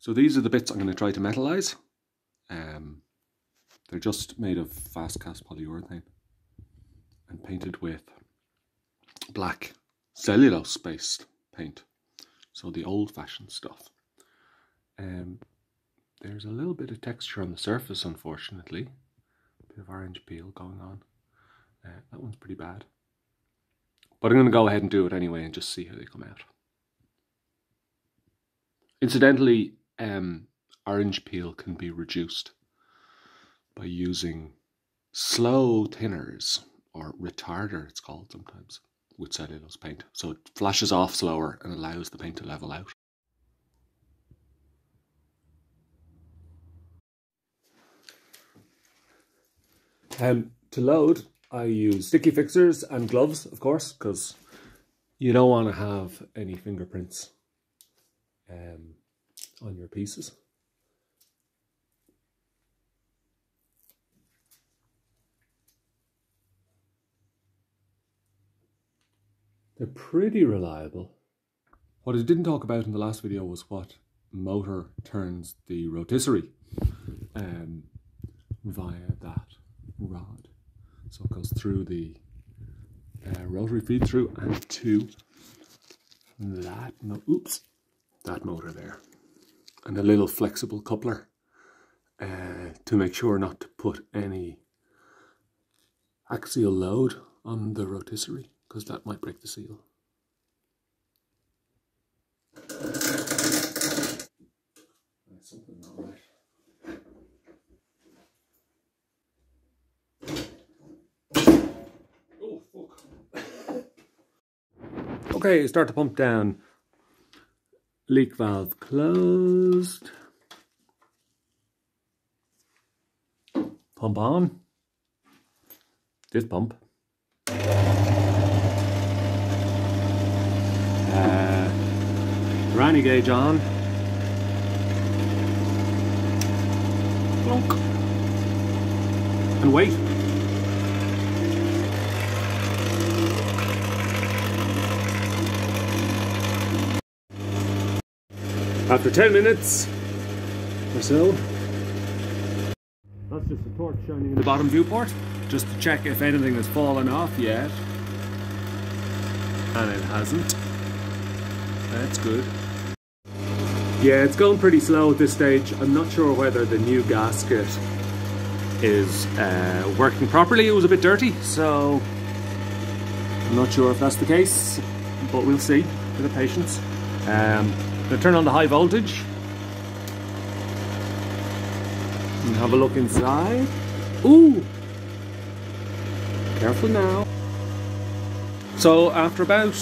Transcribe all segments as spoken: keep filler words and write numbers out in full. So these are the bits I'm going to try to metallize. Um, they're just made of fast cast polyurethane and painted with black cellulose based paint. So the old fashioned stuff. Um, there's a little bit of texture on the surface, unfortunately. A bit of orange peel going on. Uh, that one's pretty bad. But I'm going to go ahead and do it anyway and just see how they come out. Incidentally, um, orange peel can be reduced by using slow thinners, or retarder it's called sometimes, with cellulose paint. So it flashes off slower and allows the paint to level out. Um, to load, I use sticky fixers and gloves, of course, because you don't want to have any fingerprints um, on your pieces. They're pretty reliable. What I didn't talk about in the last video was what motor turns the rotisserie um, via that rod. So it goes through the uh, rotary feed through and to that, no, oops, that motor there. And a little flexible coupler uh, to make sure not to put any axial load on the rotisserie, because that might break the seal. That's something not right. Okay, start the pump down. Leak valve closed. Pump on. This pump. Uh, Pirani gauge on. Plunk. And wait. After ten minutes or so. That's just the torch shining in the bottom viewport, just to check if anything has fallen off yet. And it hasn't. That's good. Yeah, it's going pretty slow at this stage. I'm not sure whether the new gasket is uh, working properly. It was a bit dirty, so I'm not sure if that's the case, but we'll see. A bit of patience. Um, Now turn on the high voltage and have a look inside. Ooh! Careful now. So after about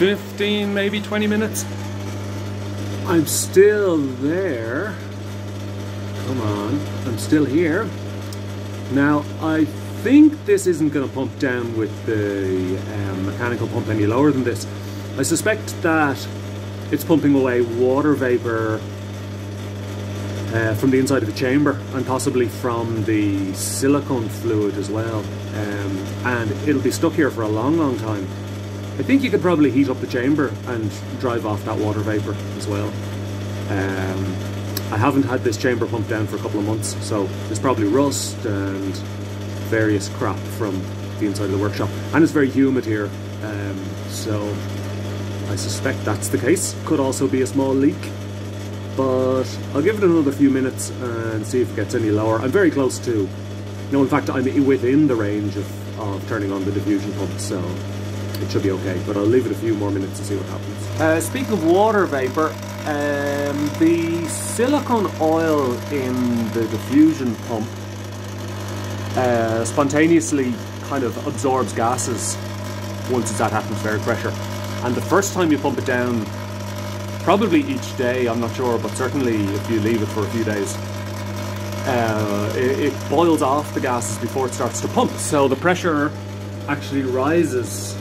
fifteen, maybe twenty minutes, I'm still there. Come on, I'm still here. Now I think this isn't going to pump down with the um, mechanical pump any lower than this. I suspect that it's pumping away water vapour uh, from the inside of the chamber and possibly from the silicone fluid as well, um, and it'll be stuck here for a long long time. I think you could probably heat up the chamber and drive off that water vapour as well. um, I haven't had this chamber pumped down for a couple of months, so there's probably rust and various crap from the inside of the workshop, and it's very humid here, um, so I suspect that's the case. Could also be a small leak, but I'll give it another few minutes and see if it gets any lower. I'm very close to, no, in fact, I'm within the range of, of turning on the diffusion pump, so it should be okay, but I'll leave it a few more minutes to see what happens. Uh, speaking of water vapour, um, the silicone oil in the diffusion pump uh, spontaneously kind of absorbs gases once it's at atmospheric pressure. And the first time you pump it down, probably each day, I'm not sure, but certainly if you leave it for a few days, uh, it, it boils off the gases before it starts to pump. So the pressure actually rises,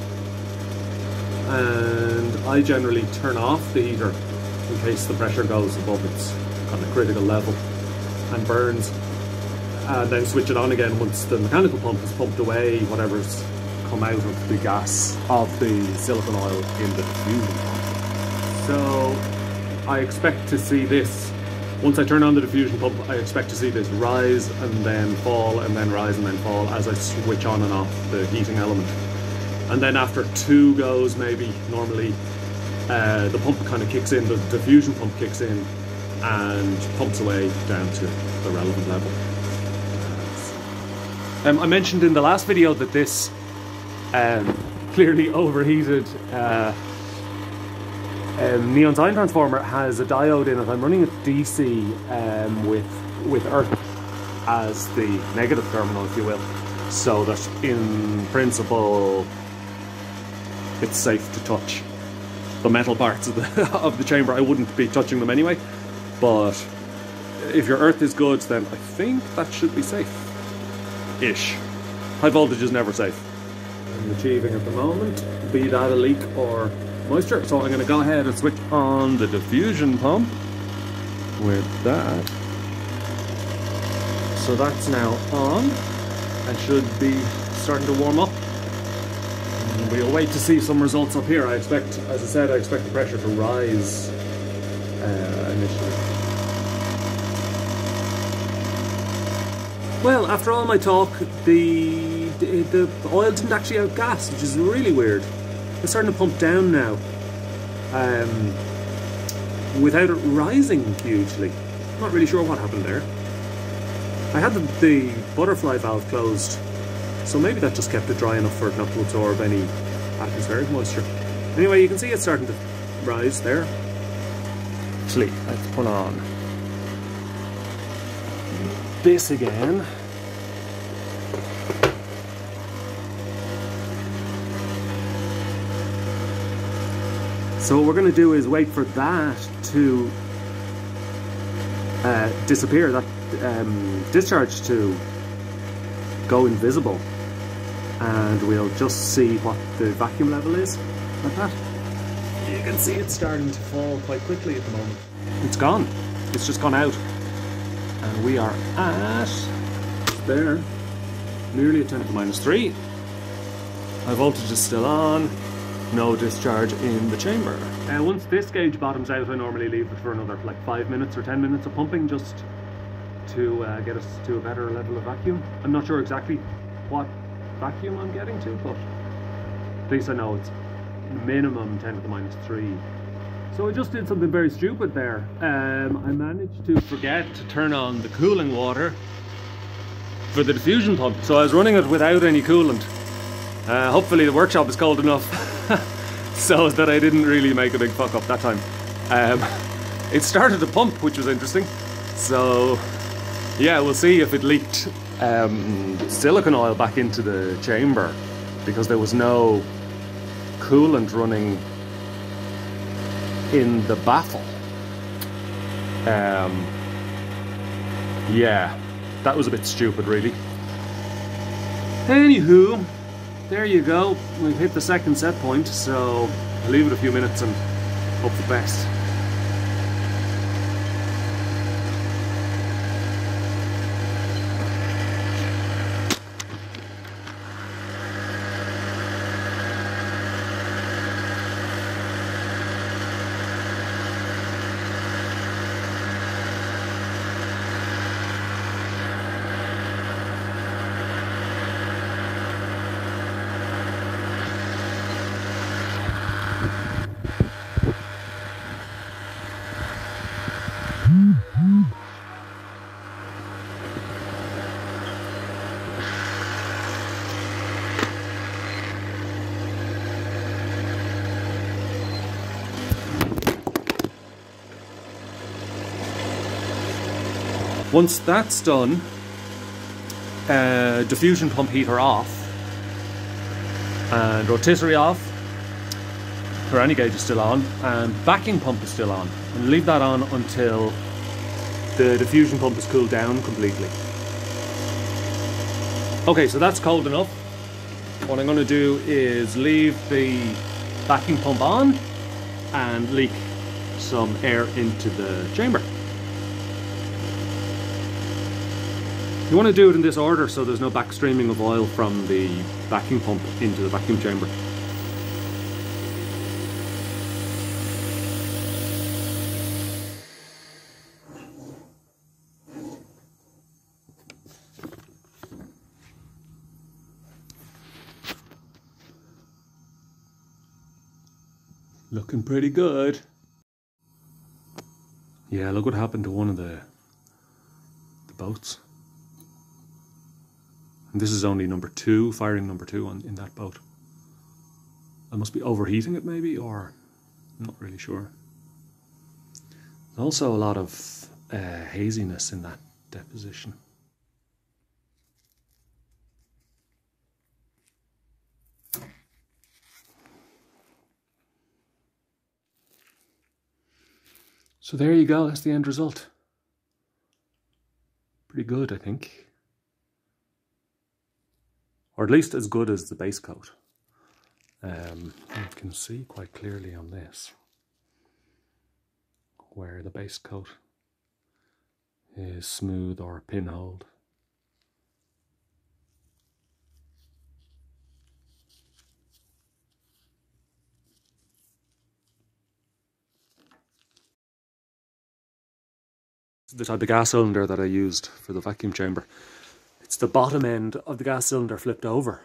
and I generally turn off the heater in case the pressure goes above its kind of critical level and burns, and then switch it on again once the mechanical pump has pumped away whatever's come out of the gas of the silicone oil in the diffusion pump. So I expect to see this, once I turn on the diffusion pump, I expect to see this rise and then fall and then rise and then fall as I switch on and off the heating element. And then after two goes maybe, normally, uh, the pump kind of kicks in, the diffusion pump kicks in and pumps away down to the relevant level. Um, I mentioned in the last video that this um, clearly overheated uh, Um, neon sign transformer has a diode in it. I'm running it D C um, with with earth as the negative terminal, if you will, so that in principle it's safe to touch the metal parts of the of the chamber. I wouldn't be touching them anyway, but if your earth is good, then I think that should be safe ish. High voltage is never safe. I'm achieving at the moment, be that a leak or moisture, so I'm going to go ahead and switch on the diffusion pump with that. So that's now on. I should be starting to warm up. And we'll wait to see some results up here. I expect, as I said, I expect the pressure to rise uh, initially. Well, after all my talk, the, the, the oil didn't actually outgas, which is really weird. It's starting to pump down now, um, without it rising hugely. I'm not really sure what happened there. I had the, the butterfly valve closed, so maybe that just kept it dry enough for it not to absorb any atmospheric moisture. Anyway, you can see it's starting to rise there. Actually, let's put on this again. So what we're going to do is wait for that to uh, disappear, that um, discharge to go invisible, and we'll just see what the vacuum level is, like that. You can see it's starting to fall quite quickly at the moment. It's gone. It's just gone out. And we are at, there, nearly at ten to the minus three. My voltage is still on. No discharge in the chamber. Uh, once this gauge bottoms out, I normally leave it for another like five minutes or ten minutes of pumping just to uh, get us to a better level of vacuum. I'm not sure exactly what vacuum I'm getting to, but at least I know it's minimum ten to the minus three. So I just did something very stupid there. Um, I managed to forget to turn on the cooling water for the diffusion pump, so I was running it without any coolant. Uh, hopefully the workshop is cold enough so that I didn't really make a big fuck up that time. Um, it started to pump, which was interesting. So yeah, we'll see if it leaked um, silicon oil back into the chamber, because there was no coolant running in the baffle. Um, yeah, that was a bit stupid really. Anywho, there you go, we've hit the second set point, so I'll leave it a few minutes and hope for the best. Once that's done, uh, diffusion pump heater off and rotisserie off, Pirani gauge is still on and backing pump is still on. I'm going to leave that on until the diffusion pump is cooled down completely. Okay, so that's cold enough. What I'm going to do is leave the backing pump on and leak some air into the chamber. You want to do it in this order so there's no backstreaming of oil from the vacuum pump into the vacuum chamber. Looking pretty good. Yeah, look what happened to one of the the boats. And this is only number two, firing number two on in that boat. I must be overheating it maybe, or I'm not really sure. There's also a lot of uh, haziness in that deposition. So there you go, that's the end result. Pretty good, I think. Or at least as good as the base coat. Um, you can see quite clearly on this where the base coat is smooth or pinholed. The type of gas cylinder that I used for the vacuum chamber. It's the bottom end of the gas cylinder flipped over.